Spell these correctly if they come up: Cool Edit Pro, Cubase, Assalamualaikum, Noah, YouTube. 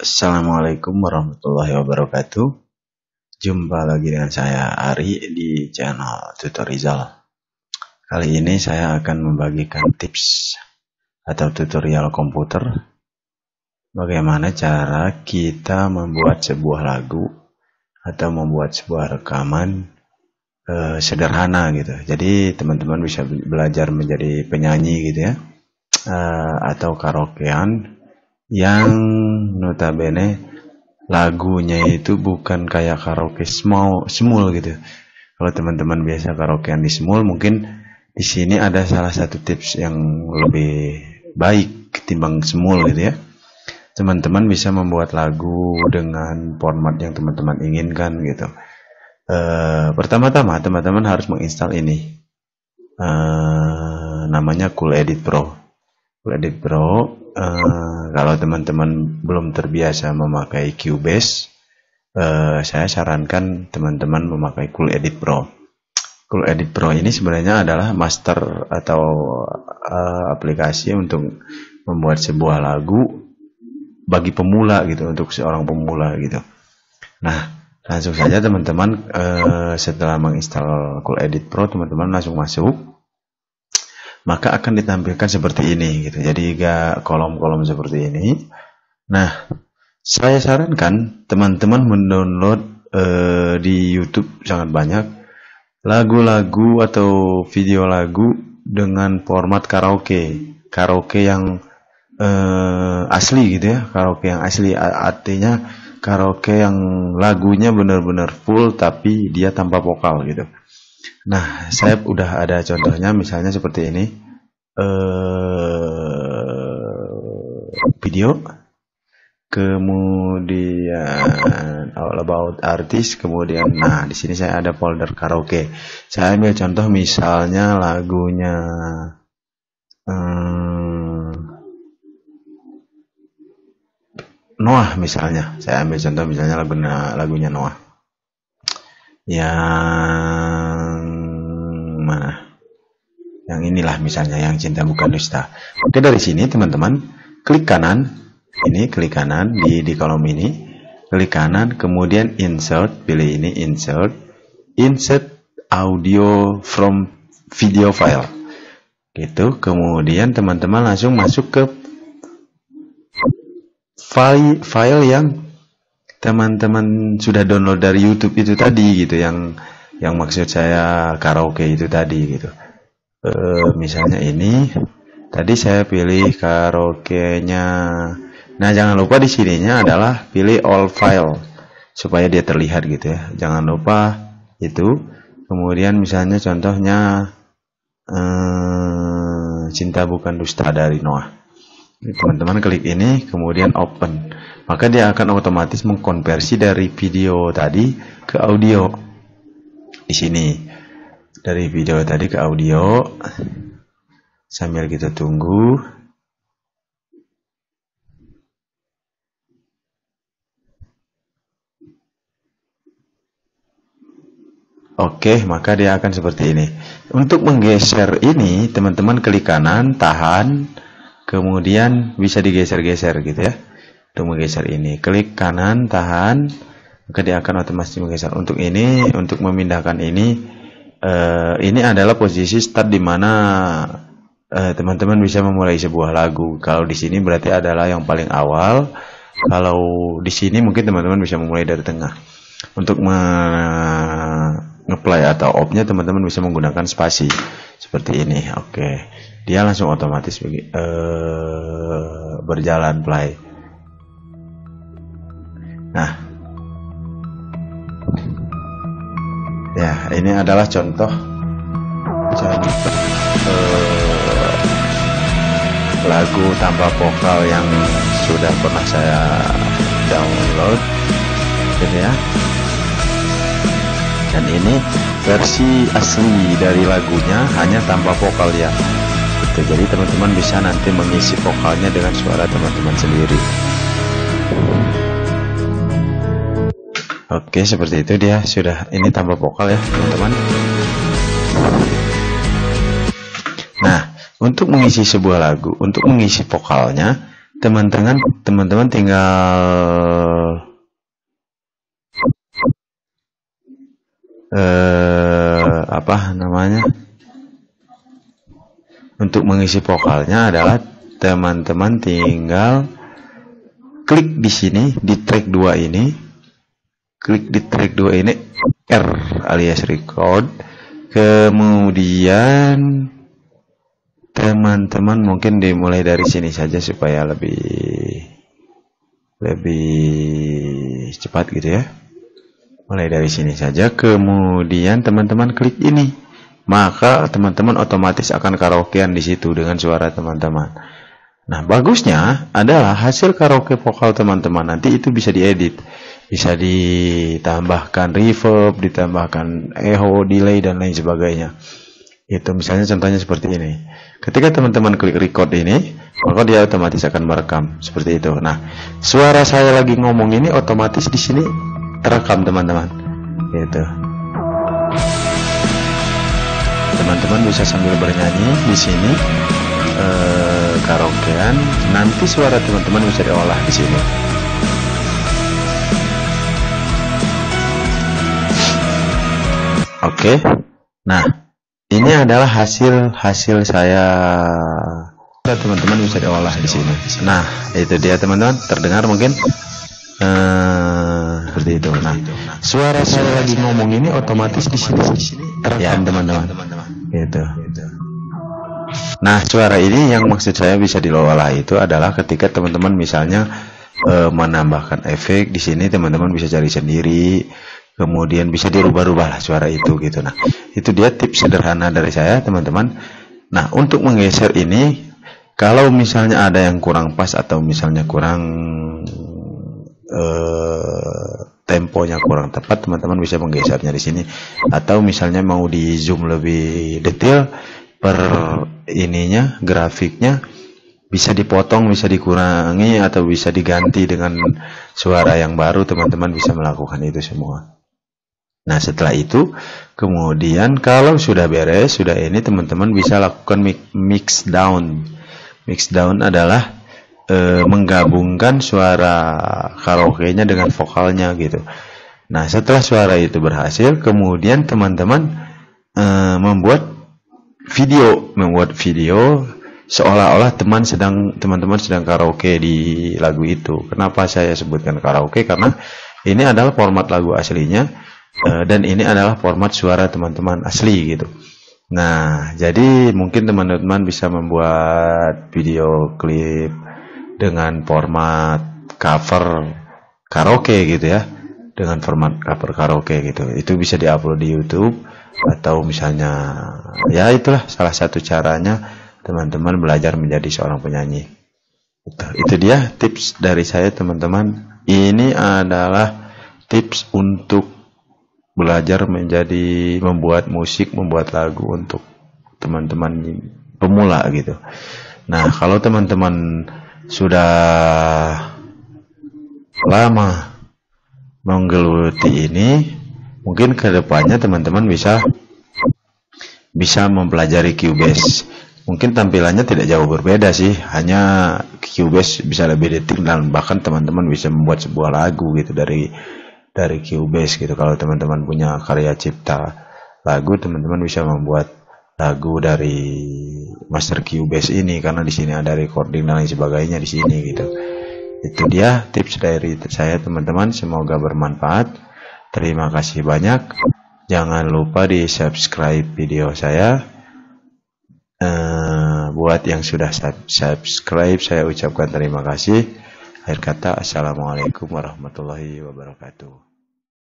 Assalamualaikum warahmatullahi wabarakatuh. Jumpa lagi dengan saya Ari di channel Tutor Rizal. Kali ini saya akan membagikan tips atau tutorial komputer bagaimana cara kita membuat sebuah lagu atau membuat sebuah rekaman sederhana gitu. Jadi teman-teman bisa belajar menjadi penyanyi gitu ya, atau karaokean yang notabene lagunya itu bukan kayak karaoke small gitu. Kalau teman-teman biasa karaokean di small, mungkin di sini ada salah satu tips yang lebih baik ketimbang small gitu ya. Teman-teman bisa membuat lagu dengan format yang teman-teman inginkan gitu. Pertama-tama teman-teman harus menginstal ini, namanya Cool Edit Pro. Cool Edit Pro, kalau teman-teman belum terbiasa memakai Cubase, saya sarankan teman-teman memakai Cool Edit Pro. Cool Edit Pro ini sebenarnya adalah master atau aplikasi untuk membuat sebuah lagu bagi pemula gitu, untuk seorang pemula gitu. Nah, langsung saja teman-teman, setelah menginstal Cool Edit Pro, teman-teman langsung masuk. Maka akan ditampilkan seperti ini gitu. Jadi gak kolom-kolom seperti ini. Nah, saya sarankan teman-teman mendownload di YouTube sangat banyak lagu-lagu atau video lagu dengan format karaoke yang asli gitu ya. Karaoke yang asli artinya karaoke yang lagunya benar-benar full tapi dia tanpa vokal gitu. Nah, saya udah ada contohnya, misalnya seperti ini, video, kemudian all about artist, kemudian nah di sini saya ada folder karaoke. Saya ambil contoh misalnya lagunya Noah misalnya. Saya ambil contoh misalnya lagunya Noah yang mana, yang inilah misalnya, yang Cinta Bukan Dusta. Oke, dari sini teman-teman klik kanan, ini klik kanan di kolom ini, klik kanan, kemudian insert, pilih ini, insert audio from video file gitu. Kemudian teman-teman langsung masuk ke file yang teman-teman sudah download dari YouTube itu tadi gitu, yang maksud saya karaoke itu tadi gitu. Misalnya ini tadi saya pilih karaoke-nya. Nah, jangan lupa di sininya adalah pilih all file supaya dia terlihat gitu ya. Jangan lupa itu. Kemudian misalnya contohnya Cinta Bukan Dusta dari Noah. Teman-teman klik ini, kemudian open. Maka dia akan otomatis mengkonversi dari video tadi ke audio. Di sini, dari video tadi ke audio. Sambil kita tunggu. Oke, maka dia akan seperti ini. Untuk menggeser ini, teman-teman klik kanan, tahan. Kemudian bisa digeser-geser gitu ya. Untuk menggeser ini, klik kanan, tahan, maka dia akan otomatis menggeser. Untuk ini, untuk memindahkan ini adalah posisi start di mana teman-teman bisa memulai sebuah lagu. Kalau di sini berarti adalah yang paling awal. Kalau di sini mungkin teman-teman bisa memulai dari tengah. Untuk ngeplay atau off-nya teman-teman bisa menggunakan spasi seperti ini. Oke. Dia langsung otomatis berjalan play. Nah, ya ini adalah contoh lagu tanpa vokal yang sudah pernah saya download gitu ya. Dan ini versi asli dari lagunya, hanya tanpa vokal ya. Jadi teman-teman bisa nanti mengisi vokalnya dengan suara teman-teman sendiri. Oke, seperti itu dia sudah, ini tanpa vokal ya teman-teman. Nah, untuk mengisi sebuah lagu, untuk mengisi vokalnya teman-teman tinggal apa namanya, untuk mengisi vokalnya adalah teman-teman tinggal klik di sini di track 2 ini, klik di track 2 ini R alias record, kemudian teman-teman mungkin dimulai dari sini saja supaya lebih cepat gitu ya. Mulai dari sini saja, kemudian teman-teman klik ini, maka teman-teman otomatis akan karaokean di situ dengan suara teman-teman. Nah, bagusnya adalah hasil karaoke vokal teman-teman nanti itu bisa diedit, bisa ditambahkan reverb, ditambahkan echo, delay dan lain sebagainya. Itu misalnya contohnya seperti ini. Ketika teman-teman klik record ini, maka dia otomatis akan merekam seperti itu. Nah, suara saya lagi ngomong ini otomatis di sini terekam teman-teman. Gitu. Teman-teman bisa sambil bernyanyi di sini karaokean. Nanti suara teman-teman bisa diolah di sini. Oke. Nah, ini adalah hasil saya. Teman-teman bisa diolah di sini. Nah, itu dia teman-teman. Terdengar mungkin seperti itu. Nah, suara saya lagi ngomong ini otomatis di sini terekam teman-teman. Gitu. Nah, suara ini yang maksud saya bisa diolah itu adalah ketika teman-teman misalnya menambahkan efek di sini, teman-teman bisa cari sendiri. Kemudian bisa dirubah-rubah lah suara itu gitu. Nah, itu dia tips sederhana dari saya teman-teman. Nah, untuk menggeser ini, kalau misalnya ada yang kurang pas atau misalnya kurang temponya kurang tepat, teman-teman bisa menggesernya di sini. Atau misalnya mau di zoom lebih detail per ininya, grafiknya bisa dipotong, bisa dikurangi atau bisa diganti dengan suara yang baru, teman-teman bisa melakukan itu semua. Nah, setelah itu kemudian kalau sudah beres, sudah ini, teman-teman bisa lakukan mix down. Mix down adalah menggabungkan suara karaoke-nya dengan vokalnya gitu. Nah, setelah suara itu berhasil, kemudian teman-teman membuat video seolah-olah teman-teman sedang karaoke di lagu itu. Kenapa saya sebutkan karaoke? Karena ini adalah format lagu aslinya. Dan ini adalah format suara teman-teman asli gitu. Nah, jadi mungkin teman-teman bisa membuat video klip dengan format cover karaoke gitu ya, dengan format cover karaoke gitu. Itu bisa diupload di YouTube atau misalnya ya itulah salah satu caranya teman-teman belajar menjadi seorang penyanyi. Itu dia tips dari saya teman-teman. Ini adalah tips untuk belajar menjadi membuat musik, membuat lagu untuk teman-teman pemula gitu. Nah, kalau teman-teman sudah lama menggeluti ini, mungkin kedepannya teman-teman bisa mempelajari Cubase. Mungkin tampilannya tidak jauh berbeda sih, hanya Cubase bisa lebih detail dan bahkan teman-teman bisa membuat sebuah lagu gitu dari Cubase gitu. Kalau teman-teman punya karya cipta lagu, teman-teman bisa membuat lagu dari master Cubase ini karena di sini ada recording dan lain sebagainya di sini gitu. Itu dia tips dari saya teman-teman, semoga bermanfaat. Terima kasih banyak. Jangan lupa di-subscribe video saya. Buat yang sudah subscribe saya ucapkan terima kasih. Akhir kata, assalamualaikum warahmatullahi wabarakatuh.